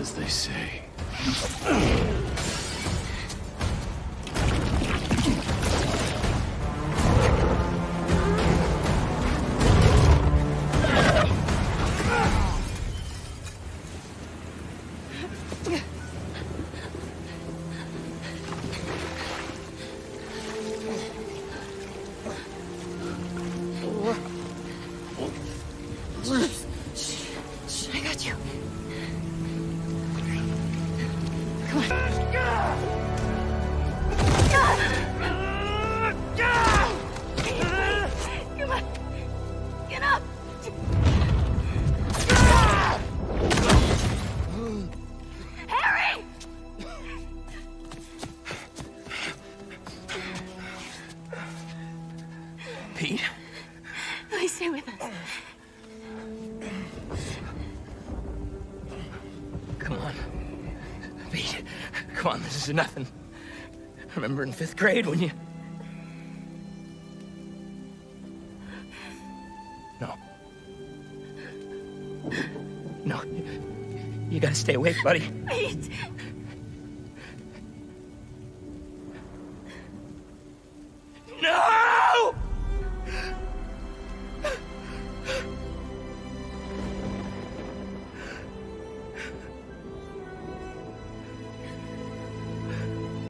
As they say. This is nothing. I remember in 5th grade when you... No. No. You gotta stay awake, buddy. Wait. No!